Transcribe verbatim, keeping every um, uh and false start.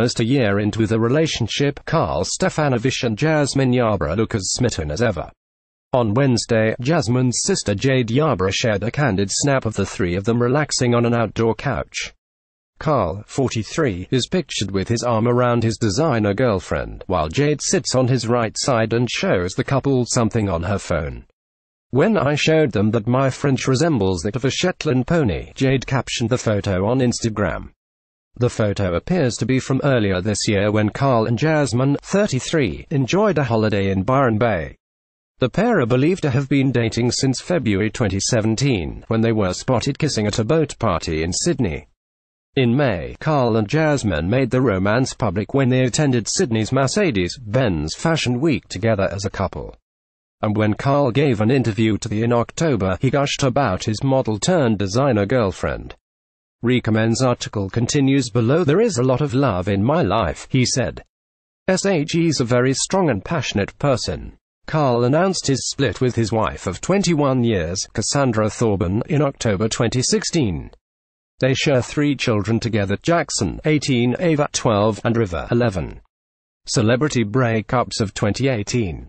almost a year into the relationship, Karl Stefanovic and Jasmine Yarbrough look as smitten as ever. On Wednesday, Jasmine's sister Jade Yarbrough shared a candid snap of the three of them relaxing on an outdoor couch. Karl, forty-three, is pictured with his arm around his designer girlfriend, while Jade sits on his right side and shows the couple something on her phone. "When I showed them that my French resembles that of a Shetland pony," Jade captioned the photo on Instagram. The photo appears to be from earlier this year when Karl and Jasmine, thirty-three, enjoyed a holiday in Byron Bay. The pair are believed to have been dating since February twenty seventeen, when they were spotted kissing at a boat party in Sydney. In May, Karl and Jasmine made the romance public when they attended Sydney's Mercedes-Benz Fashion Week together as a couple. And when Karl gave an interview to the in October, he gushed about his model-turned-designer girlfriend. Recommends article continues below. "There is a lot of love in my life," he said. "She's a very strong and passionate person." Karl announced his split with his wife of twenty-one years, Cassandra Thorburn, in October twenty sixteen. They share three children together: Jackson, eighteen, Ava, twelve, and River, eleven. Celebrity breakups of twenty eighteen.